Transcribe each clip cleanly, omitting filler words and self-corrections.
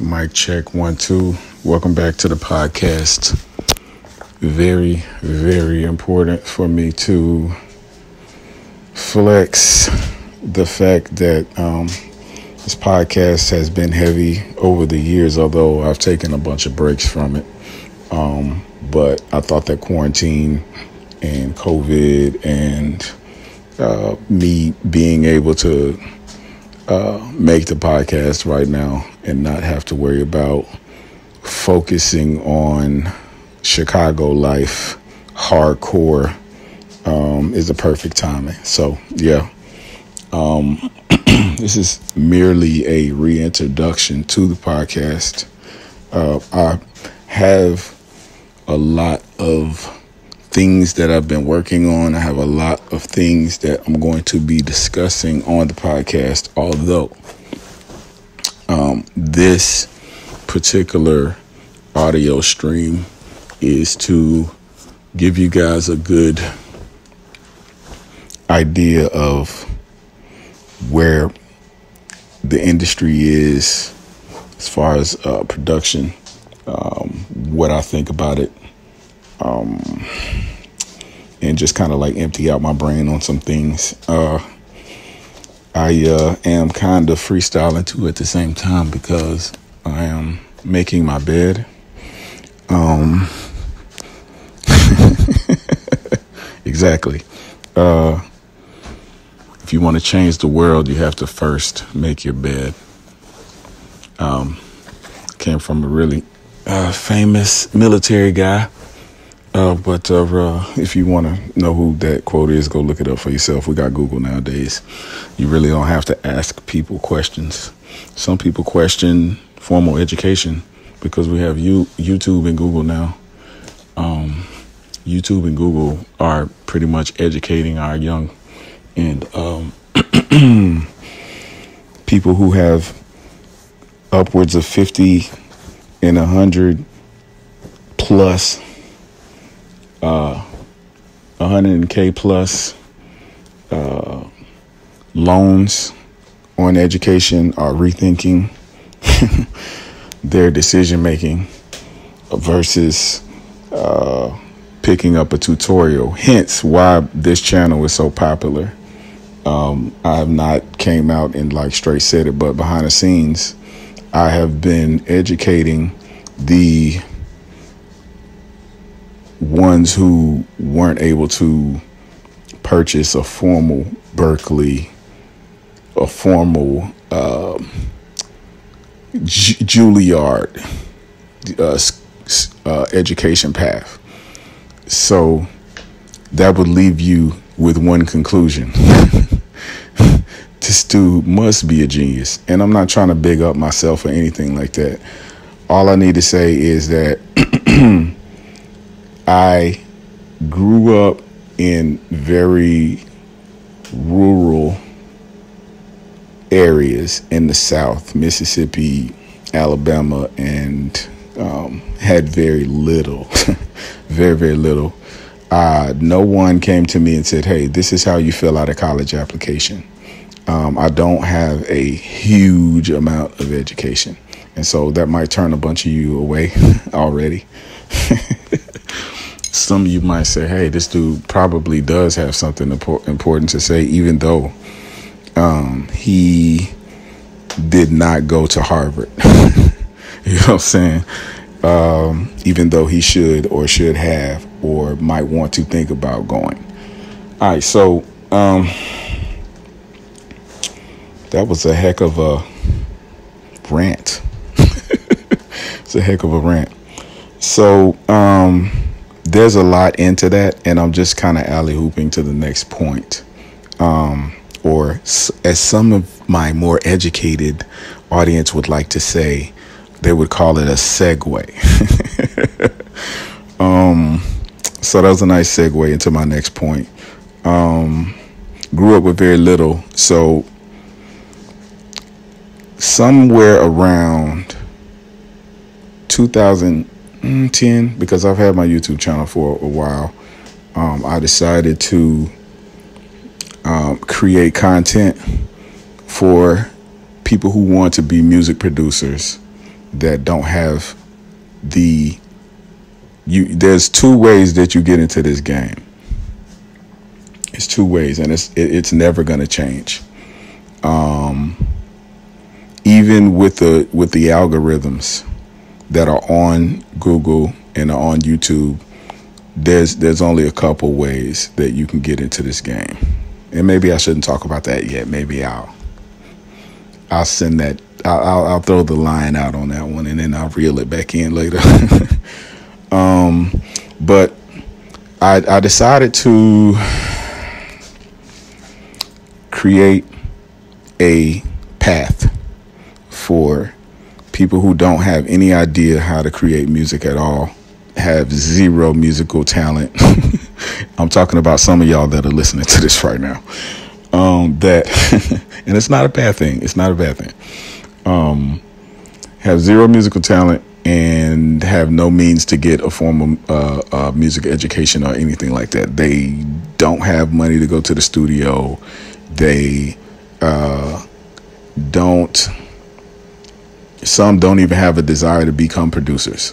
Mic check 1 2. Welcome back to the podcast. Very, very important for me to flex the fact that this podcast has been heavy over the years, although I've taken a bunch of breaks from it. But I thought that quarantine and COVID and me being able to make the podcast right now and not have to worry about focusing on Chicago life hardcore is the perfect timing. So yeah, this is merely a reintroduction to the podcast. I have a lot of things that I've been working on. I have a lot of things that I'm going to be discussing on the podcast, although this particular audio stream is to give you guys a good idea of where the industry is as far as production, what I think about it, and just kind of like empty out my brain on some things. I am kind of freestyling too at the same time because I am making my bed. Exactly. If you want to change the world, you have to first make your bed. Came from a really famous military guy. But if you want to know who that quote is, go look it up for yourself. We got Google nowadays. You really don't have to ask people questions. Some people question formal education because we have YouTube and Google now. YouTube and Google are pretty much educating our young and people who have upwards of 50 and 100 plus 100K plus loans on education are rethinking their decision making versus picking up a tutorial. Hence why this channel is so popular. I have not came out and like straight said it, but behind the scenes, I have been educating the ones who weren't able to purchase a formal Berkeley, a formal Juilliard education path. So that would leave you with one conclusion. This dude must be a genius. And I'm not trying to big up myself or anything like that. All I need to say is that I grew up in very rural areas in the South, Mississippi, Alabama, and had very little, very little. No one came to me and said, hey, this is how you fill out a college application. I don't have a huge amount of education. And so that might turn a bunch of you away already. Some of you might say, hey, this dude probably does have something important to say, even though he did not go to Harvard. You know what I'm saying? Even though he should or should have or might want to think about going. All right. So that was a heck of a rant. It's a heck of a rant. So there's a lot into that. And I'm just kind of alley-hooping to the next point. Or as some of my more educated audience would like to say, they would call it a segue. So that was a nice segue into my next point. Grew up with very little. So somewhere around 2010, because I've had my YouTube channel for a while, I decided to create content for people who want to be music producers. that don't have the, there's two ways that you get into this game. It's two ways, and it's never going to change. Even with the algorithms that are on Google and are on YouTube, there's only a couple ways that you can get into this game. And maybe I shouldn't talk about that yet. Maybe I'll send that. I'll throw the line out on that one, and then I'll reel it back in later. But I decided to create a path for people who don't have any idea how to create music at all, have zero musical talent. I'm talking about some of y'all that are listening to this right now. And it's not a bad thing. It's not a bad thing. Have zero musical talent and have no means to get a formal music education or anything like that. They don't have money to go to the studio. They don't. Some don't even have a desire to become producers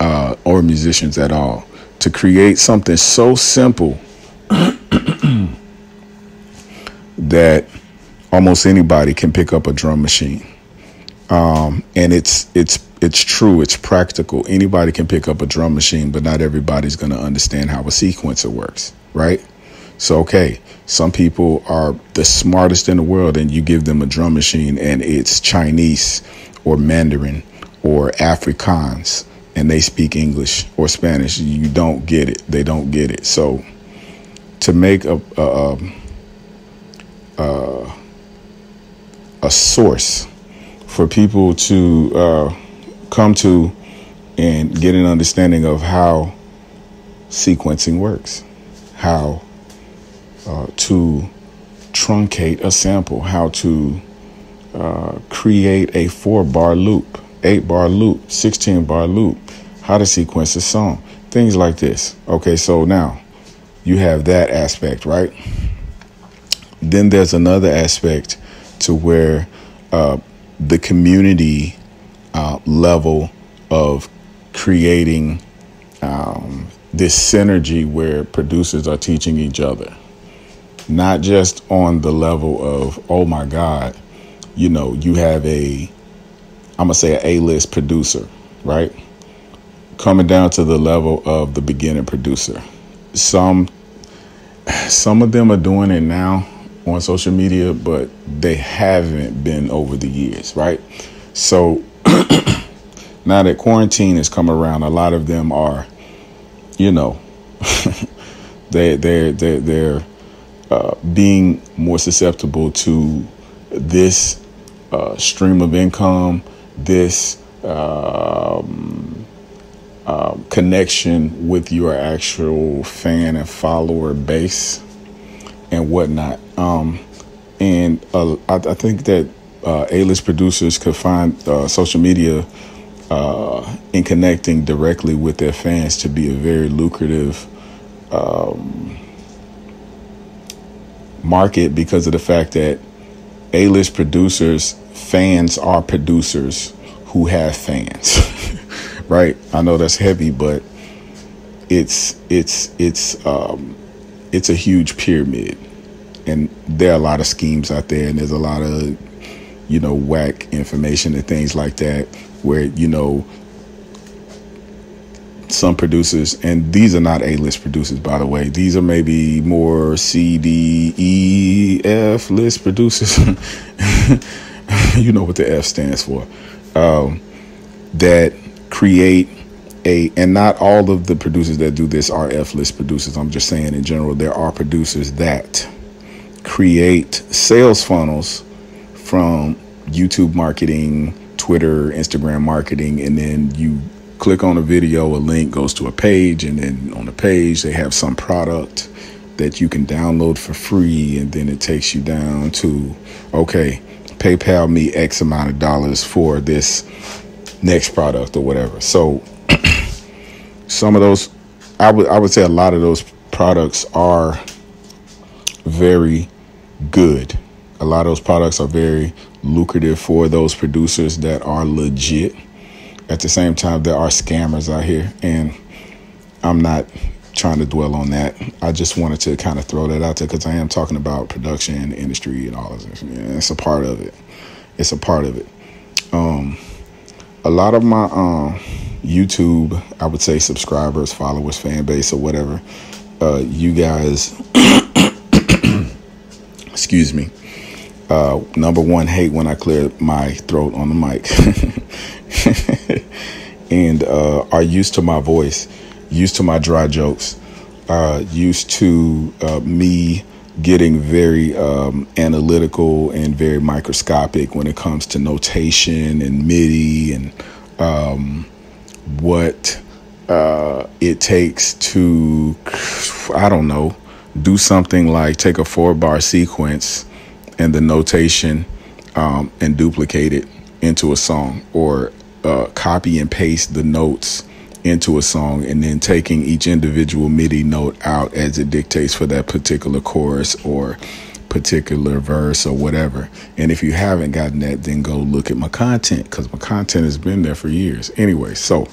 or musicians at all. To create something so simple that almost anybody can pick up a drum machine. And it's true. It's practical. Anybody can pick up a drum machine, but not everybody's going to understand how a sequencer works. Right? So, okay. Some people are the smartest in the world, and you give them a drum machine and it's Chinese or Mandarin or Afrikaans, and they speak English or Spanish. You don't get it. They don't get it. So to make a source for people to come to and get an understanding of how sequencing works, how to truncate a sample, how to create a 4-bar loop, 8-bar loop, 16-bar loop, how to sequence a song, things like this. Okay, so now you have that aspect, right? Then there's another aspect to where the community level of creating this synergy where producers are teaching each other, not just on the level of, oh, my God, you know, you have I'm going to say an A-list producer, right? Coming down to the level of the beginning producer. Some of them are doing it now on social media, but they haven't been over the years, right? So now that quarantine has come around, a lot of them are, you know, they're being more susceptible to this stream of income, this connection with your actual fan and follower base and whatnot. I think that A-list producers could find social media in connecting directly with their fans to be a very lucrative market, because of the fact that A-list producers' fans are producers who have fans, right? I know that's heavy, but it's a huge pyramid, and there are a lot of schemes out there, and there's a lot of, you know, whack information and things like that, where, you know, some producers, and these are not A-list producers, by the way, these are maybe more C, D, E, F list producers, you know what the F stands for, that create and not all of the producers that do this are F-list producers. I'm just saying in general, there are producers that create sales funnels from YouTube marketing, Twitter, Instagram marketing, and then you click on a video, a link goes to a page, and then on the page they have some product that you can download for free, and then it takes you down to, okay, PayPal me X amount of dollars for this next product or whatever. So some of those, I would say a lot of those products are very good. A lot of those products are very lucrative for those producers that are legit, at the same time, there are scammers out here, and I'm not trying to dwell on that. I just wanted to kind of throw that out there because I am talking about production and the industry and all of this. Yeah, it's a part of it. It's a part of it. A lot of my YouTube, I would say subscribers, followers, fan base, or whatever, you guys, excuse me, number one, hate when I clear my throat on the mic and are used to my voice, used to my dry jokes, used to me getting very analytical and very microscopic when it comes to notation and MIDI and what it takes to, I don't know, do something like take a 4-bar sequence and the notation and duplicate it into a song, or copy and paste the notes into a song, and then taking each individual MIDI note out as it dictates for that particular chorus or particular verse or whatever. And if you haven't gotten that, then go look at my content, because my content has been there for years. Anyway, so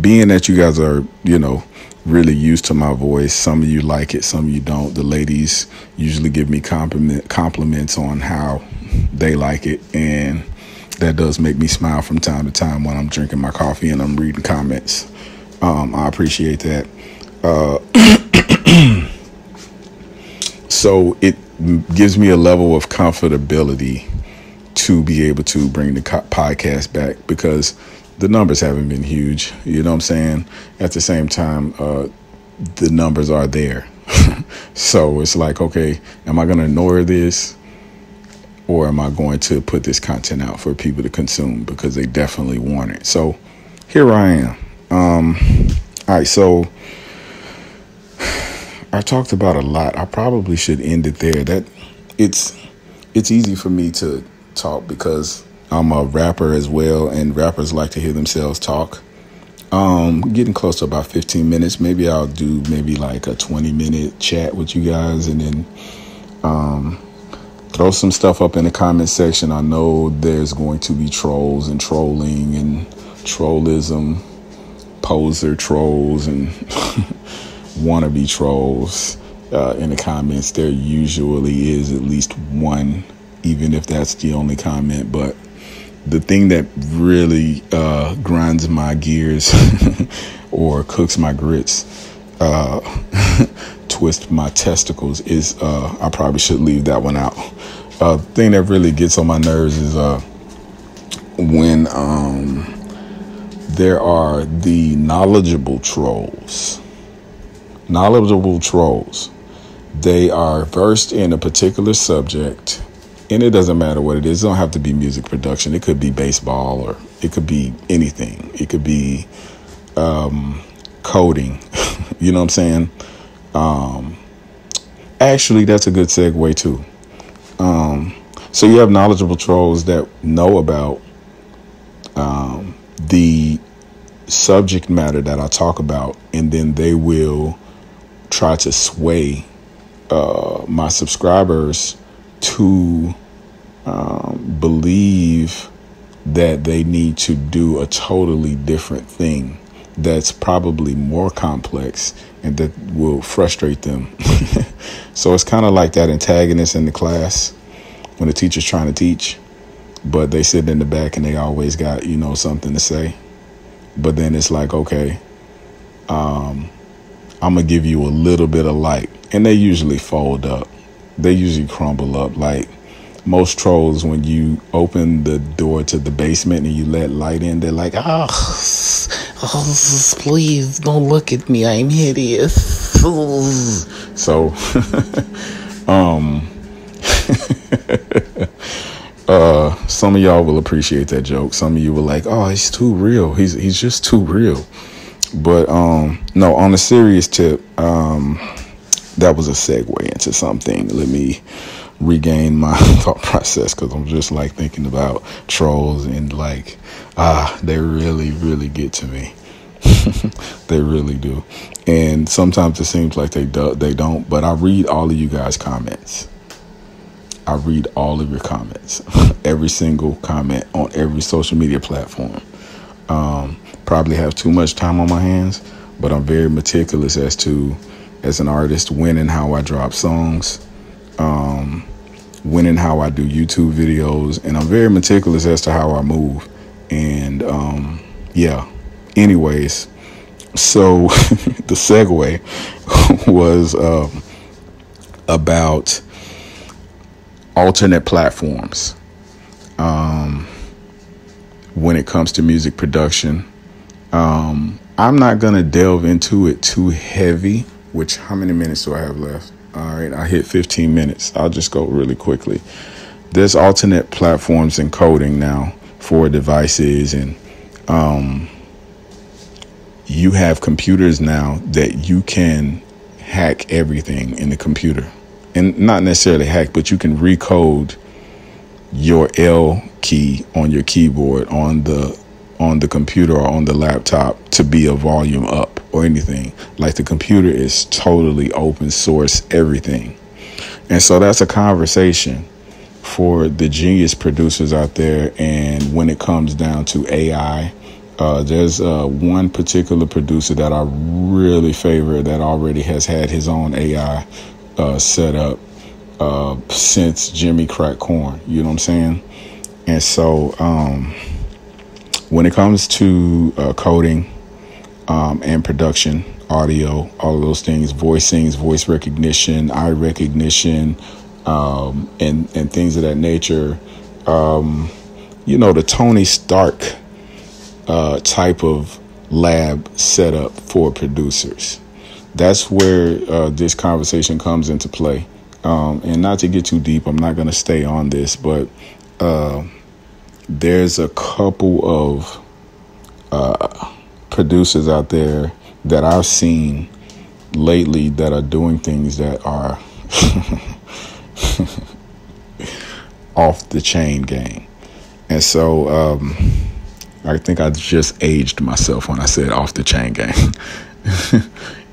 being that you guys are, you know, really used to my voice, some of you like it, some of you don't. The ladies usually give me compliments on how they like it, and that does make me smile from time to time when I'm drinking my coffee and I'm reading comments. I appreciate that. So it gives me a level of comfortability to be able to bring the podcast back, because the numbers haven't been huge. You know what I'm saying? At the same time, the numbers are there. So it's like, okay, am I going to ignore this? Or am I going to put this content out for people to consume because they definitely want it? So here I am. All right. So I talked about a lot. I probably should end it there. That it's easy for me to talk because I'm a rapper as well, and rappers like to hear themselves talk. Getting close to about 15 minutes. Maybe I'll do maybe like a 20-minute chat with you guys, and then throw some stuff up in the comment section. I know there's going to be trolls and trolling and trollism, poser trolls and wannabe trolls in the comments. There usually is at least one, even if that's the only comment. But the thing that really grinds my gears or cooks my grits, twist my testicles, is I probably should leave that one out. The thing that really gets on my nerves is when there are the knowledgeable trolls. They are versed in a particular subject, and it doesn't matter what it is. It don't have to be music production. It could be baseball, or it could be anything. It could be coding. You know what I'm saying? Actually, that's a good segue too. So you have knowledgeable trolls that know about the subject matter that I talk about, and then they will try to sway my subscribers to believe that they need to do a totally different thing that's probably more complex and that will frustrate them. So it's kind of like that antagonist in the class when the teacher's trying to teach, but they sit in the back and they always got, you know, something to say. But then it's like, okay, I'm going to give you a little bit of light. And they usually fold up. They usually crumble up. Like most trolls, when you open the door to the basement and you let light in, they're like, oh please don't look at me, I'm hideous. So some of y'all will appreciate that joke. Some of you were like, oh, he's too real, he's just too real. But no, on a serious tip, that was a segue into something. Let me regain my thought process, because I'm just like thinking about trolls and like, they really get to me. They really do. And sometimes it seems like they don't, but I read all of you guys' comments. I read all of your comments, every single comment on every social media platform. Probably have too much time on my hands, but I'm very meticulous as to, as an artist, when and how I drop songs, when and how I do YouTube videos, and I'm very meticulous as to how I move. And yeah, anyways, so the segue was about alternate platforms when it comes to music production. I'm not gonna delve into it too heavy, which, how many minutes do I have left? All right, I hit 15 minutes. I'll just go really quickly. There's alternate platforms in coding now for devices, and you have computers now that you can hack everything in the computer. And not necessarily hack, but you can recode your L key on your keyboard on the computer or on the laptop to be a volume up or anything. Like, the computer is totally open source everything. And so that's a conversation for the genius producers out there. And when it comes down to AI, there's one particular producer that I really favor that already has had his own AI set up since Jimmy Crack Corn. You know what I'm saying? And so when it comes to coding and production, audio, all of those things, voicings, voice recognition, eye recognition, and things of that nature, you know, the Tony Stark type of lab setup for producers. That's where this conversation comes into play. And not to get too deep, I'm not going to stay on this, but there's a couple of producers out there that I've seen lately that are doing things that are off the chain game. And so I think I just aged myself when I said off the chain game.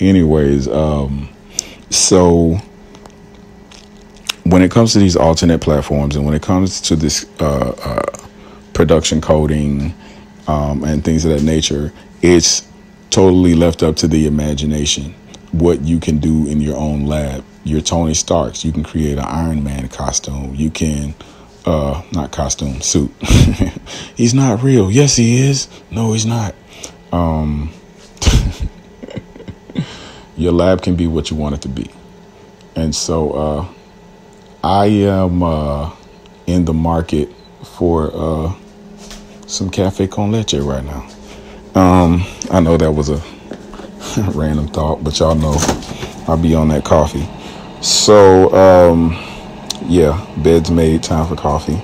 Anyways, so when it comes to these alternate platforms and when it comes to this production coding and things of that nature, it's totally left up to the imagination what you can do in your own lab. You're Tony Starks. You can create an Iron Man costume. You can not costume, suit. He's not real. Yes, he is. No, he's not. Your lab can be what you want it to be. And so I am in the market for some cafe con leche right now. I know that was a random thought, but y'all know I'll be on that coffee. So, yeah, bed's made, time for coffee.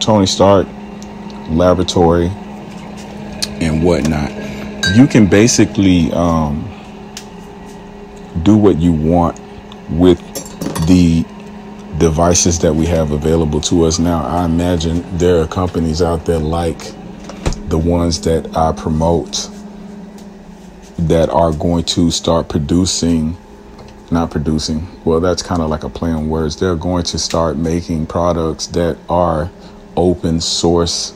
Tony Stark, laboratory, and whatnot. You can basically do what you want with the devices that we have available to us now. I imagine there are companies out there like the ones that I promote that are going to start not producing. Well, that's kind of like a play on words. They're going to start making products that are open source,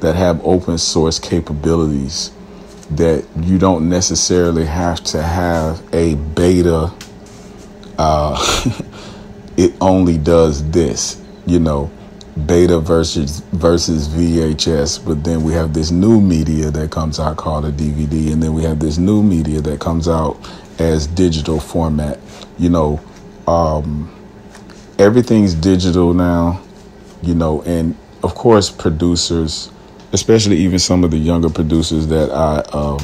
that have open source capabilities, that you don't necessarily have to have a beta. It only does this, you know, beta versus VHS. But then we have this new media that comes out called a DVD. And then we have this new media that comes out as digital format. You know, everything's digital now, you know, and of course, producers, especially even some of the younger producers that I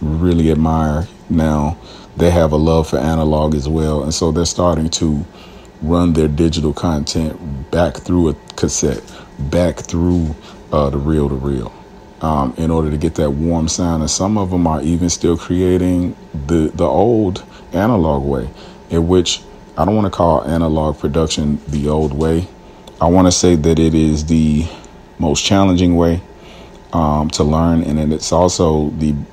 really admire now, they have a love for analog as well. And so they're starting to run their digital content back through a cassette, back through the reel-to-reel in order to get that warm sound. And some of them are even still creating the old analog way, in which I don't want to call analog production the old way. I want to say that it is the most challenging way to learn. And then it's also I'm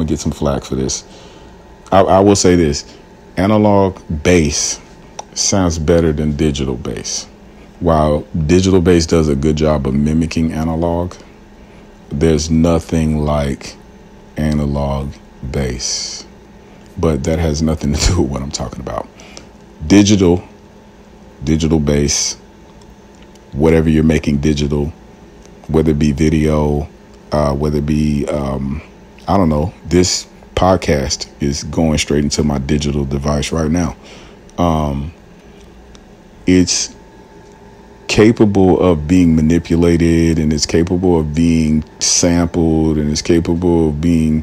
gonna get some flack for this. I will say this. Analog bass sounds better than digital bass. While digital bass does a good job of mimicking analog, there's nothing like analog bass. But that has nothing to do with what I'm talking about. Digital bass, whatever you're making digital, whether it be video, whether it be, I don't know, this podcast is going straight into my digital device right now. It's capable of being manipulated, and it's capable of being sampled, and it's capable of being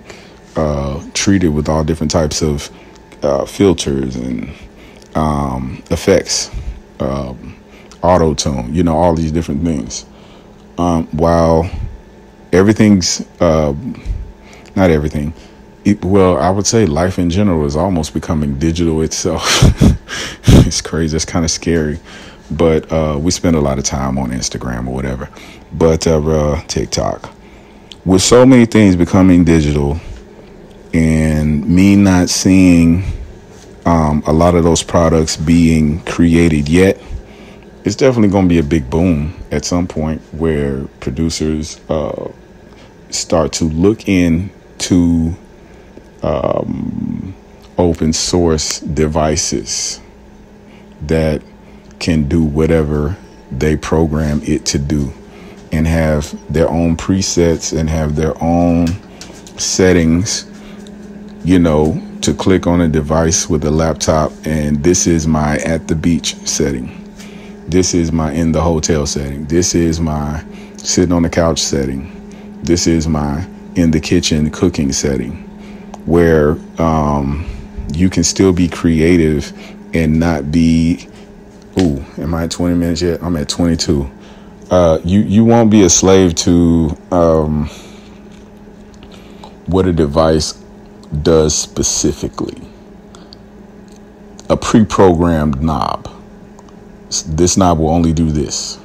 treated with all different types of filters and effects, auto tone, you know, all these different things. While everything's not everything. Well, I would say life in general is almost becoming digital itself. It's crazy. It's kind of scary. But we spend a lot of time on Instagram or whatever. But TikTok. With so many things becoming digital and me not seeing a lot of those products being created yet, it's definitely going to be a big boom at some point where producers start to look into open source devices that can do whatever they program it to do and have their own presets and have their own settings, you know, to click on a device with a laptop. And this is my at the beach setting. This is my in the hotel setting. This is my sitting on the couch setting. This is my in the kitchen cooking setting, where you can still be creative and not be, ooh, am I at 20 minutes yet? I'm at 22. You won't be a slave to what a device does specifically. A pre-programmed knob. This knob will only do this.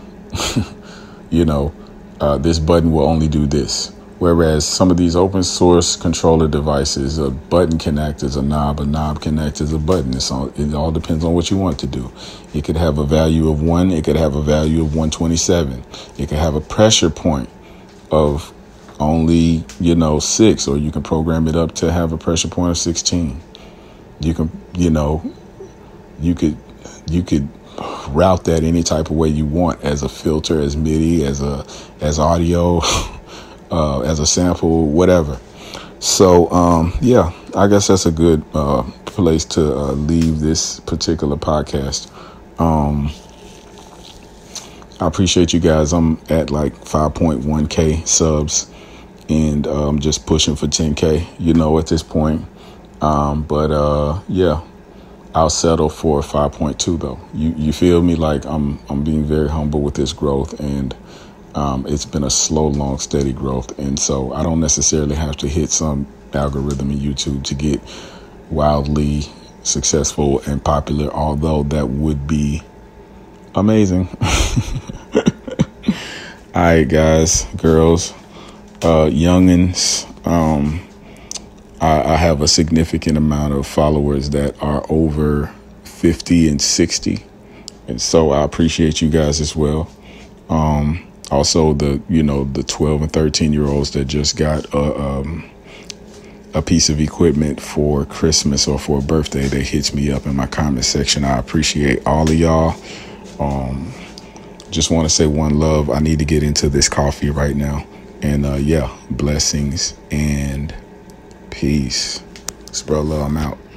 You know, this button will only do this. Whereas some of these open source controller devices, a button can act as a knob can act as a button. It all depends on what you want to do. It could have a value of 1. It could have a value of 127. It could have a pressure point of only, 6, or you can program it up to have a pressure point of 16. You can, you could route that any type of way you want, as a filter, as MIDI, as audio, as a sample, whatever. So, yeah, I guess that's a good place to leave this particular podcast. I appreciate you guys. I'm at like 5.1K subs and just pushing for 10K, at this point. But yeah, I'll settle for 5.2 though. You feel me? Like I'm being very humble with this growth, and it's been a slow, long, steady growth. And so I don't necessarily have to hit some algorithm in YouTube to get wildly successful and popular, although that would be amazing. All right, guys, girls, youngins, I have a significant amount of followers that are over 50 and 60. And so I appreciate you guys as well. Also, the 12 and 13 year olds that just got a piece of equipment for Christmas or for a birthday that hits me up in my comment section. I appreciate all of y'all. Just want to say one love. I need to get into this coffee right now. And yeah, blessings and peace. Spread love. I'm out.